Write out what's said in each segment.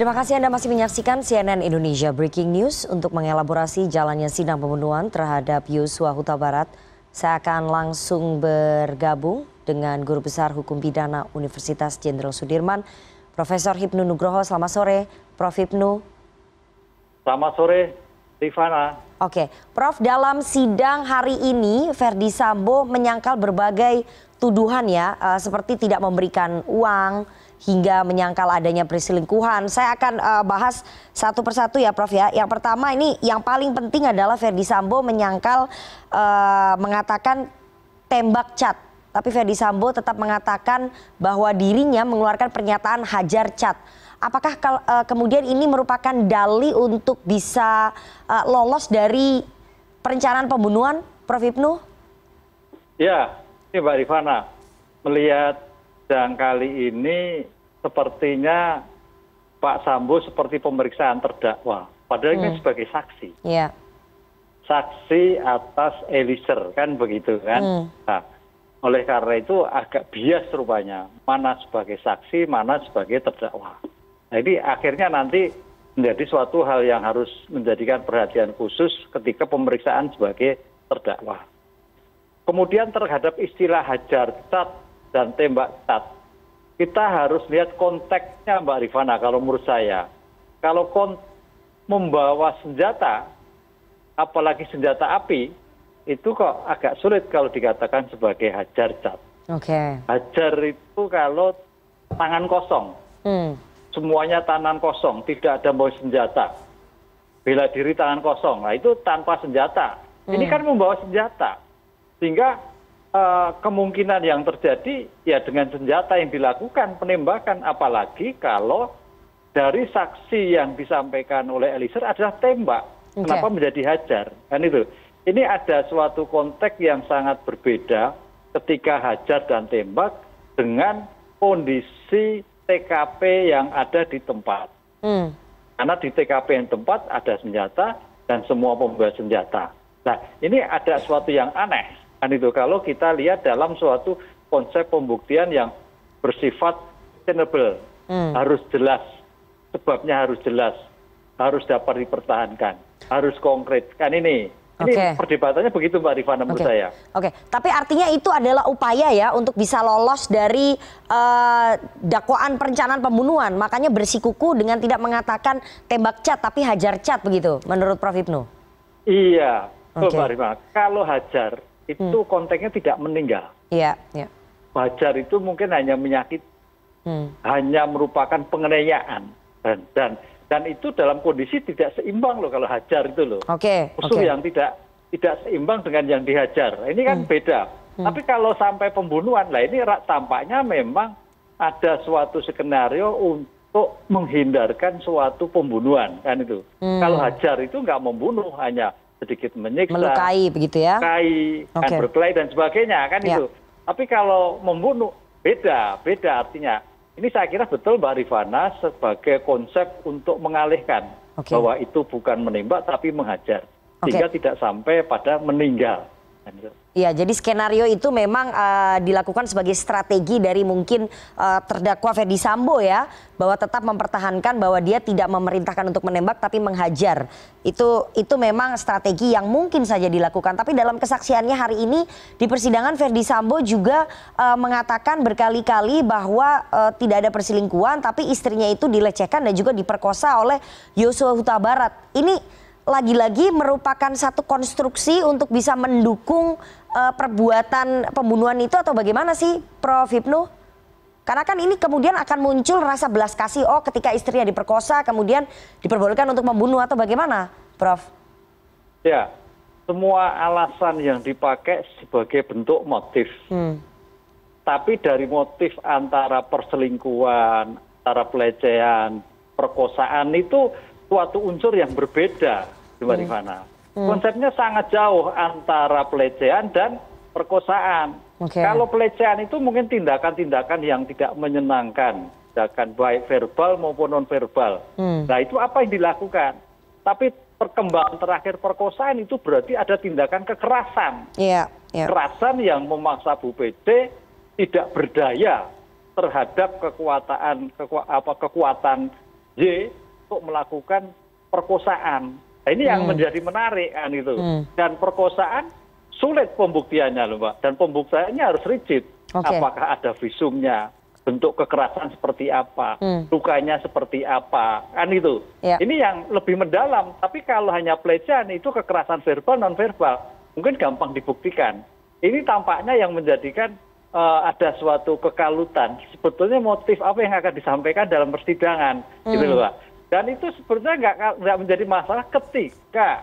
Terima kasih Anda masih menyaksikan CNN Indonesia Breaking News. Untuk mengelaborasi jalannya sidang pembunuhan terhadap Yosua Hutabarat, saya akan langsung bergabung dengan Guru Besar Hukum Pidana Universitas Jenderal Sudirman, Profesor Hibnu Nugroho. Selamat sore, Prof. Hibnu. Selamat sore, Rifana. Oke, Prof, dalam sidang hari ini Ferdy Sambo menyangkal berbagai tuduhan ya, seperti tidak memberikan uang, hingga menyangkal adanya perselingkuhan. Saya akan bahas satu persatu ya, Prof ya. Yang pertama ini yang paling penting adalah Ferdy Sambo menyangkal mengatakan tembak cat. Tapi Ferdy Sambo tetap mengatakan bahwa dirinya mengeluarkan pernyataan hajar cat. Apakah kemudian ini merupakan dalih untuk bisa lolos dari perencanaan pembunuhan, Prof Hibnu? Ya, ini Mbak Rifana, melihat dan kali ini sepertinya Pak Sambo seperti pemeriksaan terdakwa. Padahal ini sebagai saksi. Yeah. Saksi atas Eliezer, kan begitu kan. Nah, oleh karena itu agak bias rupanya. Mana sebagai saksi, mana sebagai terdakwa. Nah, ini akhirnya nanti menjadi suatu hal yang harus menjadikan perhatian khusus ketika pemeriksaan sebagai terdakwa. Kemudian terhadap istilah hajar cat dan tembak cat, kita harus lihat konteksnya Mbak Rifana. Kalau menurut saya, kalau membawa senjata, apalagi senjata api, itu kok agak sulit kalau dikatakan sebagai hajar cat. Okay. Hajar itu kalau tangan kosong, semuanya tangan kosong, tidak ada bawa senjata, bela diri tangan kosong, nah itu tanpa senjata. Ini kan membawa senjata, sehingga kemungkinan yang terjadi ya dengan senjata yang dilakukan penembakan, apalagi kalau dari saksi yang disampaikan oleh Eliezer adalah tembak. Okay. Kenapa menjadi hajar? Kan itu. Ini ada suatu konteks yang sangat berbeda ketika hajar dan tembak dengan kondisi TKP yang ada di tempat. Karena di TKP yang tempat ada senjata dan semua pembawa senjata. Nah, ini ada suatu yang aneh. Dan itu kalau kita lihat dalam suatu konsep pembuktian yang bersifat tenable, harus jelas, sebabnya harus jelas, harus dapat dipertahankan, harus konkret. Kan ini perdebatannya begitu Mbak Rifana menurut saya. Oke, tapi artinya itu adalah upaya ya untuk bisa lolos dari dakwaan perencanaan pembunuhan. Makanya bersikuku dengan tidak mengatakan tembak cat tapi hajar cat begitu menurut Prof Hibnu. Iya, betul Mbak Rifana. Kalau hajar itu konteksnya tidak meninggal. Iya, yeah, yeah. Hajar itu mungkin hanya menyakiti, hanya merupakan penganiayaan, dan itu dalam kondisi tidak seimbang loh kalau hajar itu loh. Oke. Usul yang tidak seimbang dengan yang dihajar. Ini kan beda. Tapi kalau sampai pembunuhan, lah ini tampaknya memang ada suatu skenario untuk menghindarkan suatu pembunuhan kan itu. Kalau hajar itu nggak membunuh, hanya sedikit menyiksa, melukai begitu ya, melukai, kan berkelahi dan sebagainya kan itu. Tapi kalau membunuh beda artinya. Ini saya kira betul Mbak Rifana sebagai konsep untuk mengalihkan bahwa itu bukan menembak tapi menghajar, sehingga tidak sampai pada meninggal. Iya, jadi skenario itu memang dilakukan sebagai strategi dari mungkin terdakwa Ferdy Sambo ya, bahwa tetap mempertahankan bahwa dia tidak memerintahkan untuk menembak tapi menghajar. Itu memang strategi yang mungkin saja dilakukan. Tapi dalam kesaksiannya hari ini di persidangan Ferdy Sambo juga mengatakan berkali-kali bahwa tidak ada perselingkuhan, tapi istrinya itu dilecehkan dan juga diperkosa oleh Yosua Hutabarat. Ini lagi-lagi merupakan satu konstruksi untuk bisa mendukung perbuatan pembunuhan itu, atau bagaimana sih Prof Hibnu? Karena kan ini kemudian akan muncul rasa belas kasih, oh ketika istrinya diperkosa kemudian diperbolehkan untuk membunuh, atau bagaimana Prof? Ya, semua alasan yang dipakai sebagai bentuk motif. Tapi dari motif antara perselingkuhan, antara pelecehan, perkosaan itu suatu unsur yang berbeda. Konsepnya sangat jauh antara pelecehan dan perkosaan. Kalau pelecehan itu mungkin tindakan-tindakan yang tidak menyenangkan, tindakan baik verbal maupun non-verbal. Nah itu apa yang dilakukan. Tapi perkembangan terakhir perkosaan itu berarti ada tindakan kekerasan. Kekerasan yang memaksa Bu PD tidak berdaya terhadap kekuatan Y untuk melakukan perkosaan. Nah, ini yang menjadi menarik kan gitu. Dan perkosaan sulit pembuktiannya loh Mbak. Dan pembuktiannya harus rigid. Okay. Apakah ada visumnya? Bentuk kekerasan seperti apa? Lukanya seperti apa? Kan itu. Yeah. Ini yang lebih mendalam. Tapi kalau hanya pelecehan itu kekerasan verbal, non-verbal. Mungkin gampang dibuktikan. Ini tampaknya yang menjadikan ada suatu kekalutan. Sebetulnya motif apa yang akan disampaikan dalam persidangan, gitu loh Pak. Dan itu sebetulnya nggak menjadi masalah ketika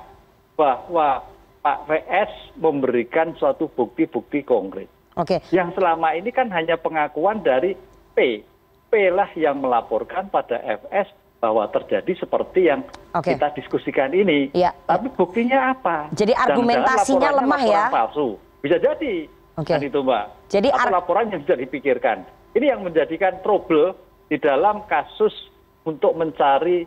bahwa Pak VS memberikan suatu bukti-bukti konkret. Oke. Yang selama ini kan hanya pengakuan dari P. P lah yang melaporkan pada FS bahwa terjadi seperti yang kita diskusikan ini. Ya. Tapi buktinya apa? Jadi argumentasinya lemah ya? Palsu. Bisa jadi. Dan itu Mbak, jadi apa laporan yang sudah dipikirkan. Ini yang menjadikan trouble di dalam kasus untuk mencari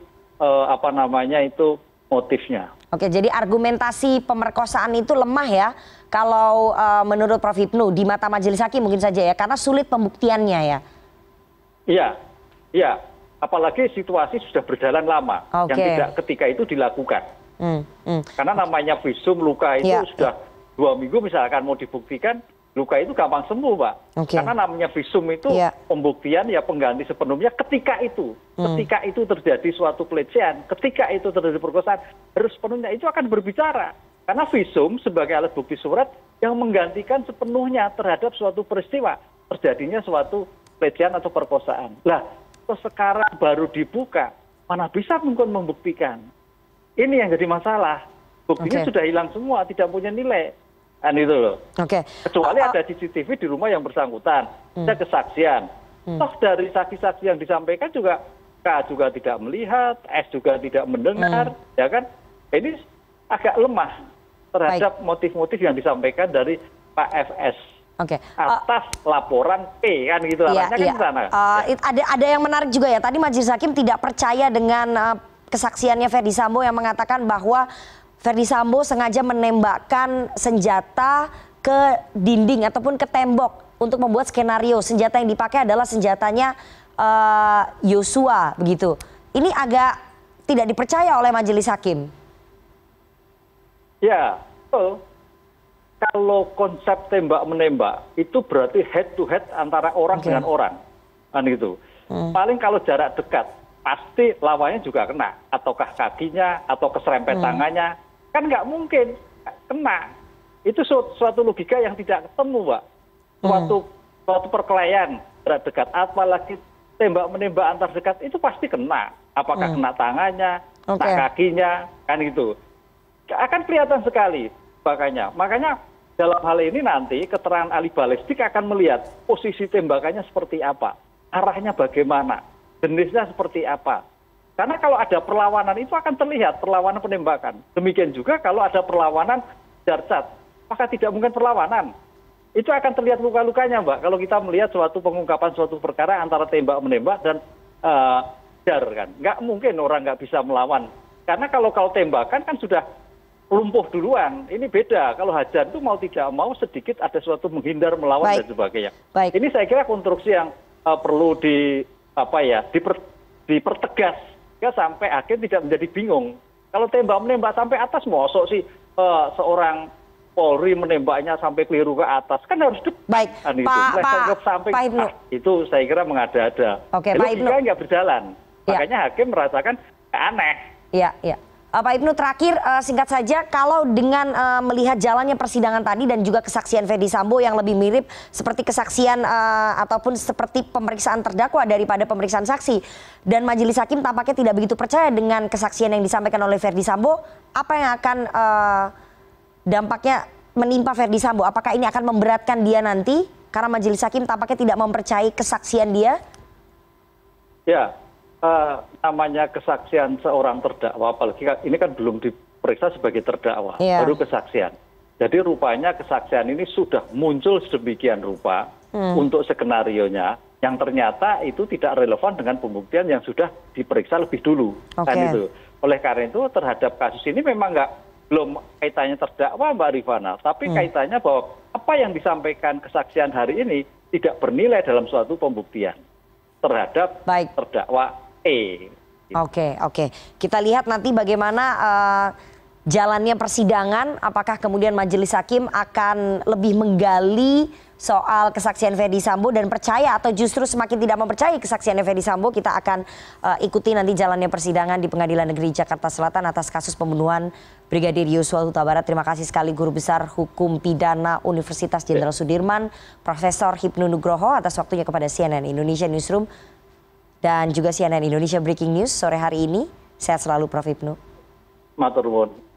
motifnya. Oke, jadi argumentasi pemerkosaan itu lemah ya, kalau menurut Prof Hibnu di mata majelis hakim mungkin saja ya, karena sulit pembuktiannya ya. Iya, iya. Apalagi situasi sudah berjalan lama, yang tidak ketika itu dilakukan. Karena namanya visum luka itu sudah 2 minggu misalkan mau dibuktikan. Luka itu gampang sembuh, Pak. Karena namanya visum itu pembuktian ya pengganti sepenuhnya ketika itu. Ketika itu terjadi suatu pelecehan, ketika itu terjadi perkosaan, harus sepenuhnya itu akan berbicara. Karena visum sebagai alat bukti surat yang menggantikan sepenuhnya terhadap suatu peristiwa terjadinya suatu pelecehan atau perkosaan. Lah, sekarang baru dibuka, mana bisa mungkin membuktikan. Ini yang jadi masalah. Buktinya sudah hilang semua, tidak punya nilai. Kan itu loh. Kecuali ada CCTV di rumah yang bersangkutan, ada kesaksian. Toh dari saksi-saksi yang disampaikan juga K juga tidak melihat, S juga tidak mendengar, ya kan? Ini agak lemah terhadap motif-motif yang disampaikan dari Pak FS. Atas laporan P kan gitu arahnya kan di sana. Ada yang menarik juga ya. Tadi majelis hakim tidak percaya dengan kesaksiannya Ferdy Sambo yang mengatakan bahwa Ferdy Sambo sengaja menembakkan senjata ke dinding ataupun ke tembok untuk membuat skenario. Senjata yang dipakai adalah senjatanya Yosua, begitu. Ini agak tidak dipercaya oleh majelis hakim. Ya, kalau konsep tembak-menembak itu berarti head to head antara orang dengan orang. Kan gitu. Paling kalau jarak dekat, pasti lawannya juga kena. Ataukah kakinya, atau keserempet tangannya. Kan nggak mungkin kena. Itu suatu logika yang tidak ketemu, Pak. Suatu perkelahian dekat, apalagi tembak-menembak antar dekat itu pasti kena. Apakah kena tangannya, kena kakinya, kan gitu. Akan kelihatan sekali makanya. Makanya dalam hal ini nanti keterangan ahli balistik akan melihat posisi tembakannya seperti apa, arahnya bagaimana, jenisnya seperti apa. Karena kalau ada perlawanan itu akan terlihat perlawanan penembakan. Demikian juga kalau ada perlawanan jarcat, maka tidak mungkin perlawanan. Itu akan terlihat luka-lukanya, Mbak. Kalau kita melihat suatu pengungkapan suatu perkara antara tembak-menembak dan jar kan, nggak mungkin orang nggak bisa melawan. Karena kalau tembakan kan sudah lumpuh duluan. Ini beda. Kalau hajar itu mau tidak mau sedikit ada suatu menghindar melawan dan sebagainya. Ini saya kira konstruksi yang perlu dipertegas. Ya sampai akhir tidak menjadi bingung. Kalau tembak-menembak sampai atas, mosok sih seorang Polri menembaknya sampai keliru ke atas. Kan harus baik. Kan Pak Hibnu. Itu saya kira mengada-ada. Pak Hibnu. Logika nggak berjalan. Ya. Makanya hakim merasakan aneh. Iya, iya. Pak Hibnu terakhir singkat saja, kalau dengan melihat jalannya persidangan tadi dan juga kesaksian Ferdy Sambo yang lebih mirip seperti kesaksian ataupun seperti pemeriksaan terdakwa daripada pemeriksaan saksi, dan majelis hakim tampaknya tidak begitu percaya dengan kesaksian yang disampaikan oleh Ferdy Sambo, apa yang akan dampaknya menimpa Ferdy Sambo? Apakah ini akan memberatkan dia nanti karena majelis hakim tampaknya tidak mempercayai kesaksian dia? Ya. Namanya kesaksian seorang terdakwa, apalagi ini kan belum diperiksa sebagai terdakwa, baru kesaksian. Jadi rupanya kesaksian ini sudah muncul sedemikian rupa untuk skenarionya, yang ternyata itu tidak relevan dengan pembuktian yang sudah diperiksa lebih dulu. Kan itu. Oleh karena itu terhadap kasus ini memang belum kaitannya terdakwa Mbak Rifana, tapi kaitannya bahwa apa yang disampaikan kesaksian hari ini tidak bernilai dalam suatu pembuktian terhadap terdakwa E. Oke. Kita lihat nanti bagaimana jalannya persidangan. Apakah kemudian majelis hakim akan lebih menggali soal kesaksian Ferdy Sambo dan percaya atau justru semakin tidak mempercayai kesaksian Ferdy Sambo. Kita akan ikuti nanti jalannya persidangan di Pengadilan Negeri Jakarta Selatan atas kasus pembunuhan Brigadir Yosua Hutabarat. Terima kasih sekali Guru Besar Hukum Pidana Universitas Jenderal Sudirman, Profesor Hibnu Nugroho, atas waktunya kepada CNN Indonesia Newsroom dan juga CNN Indonesia Breaking News sore hari ini. Sehat selalu Prof Hibnu. Matur nuwun.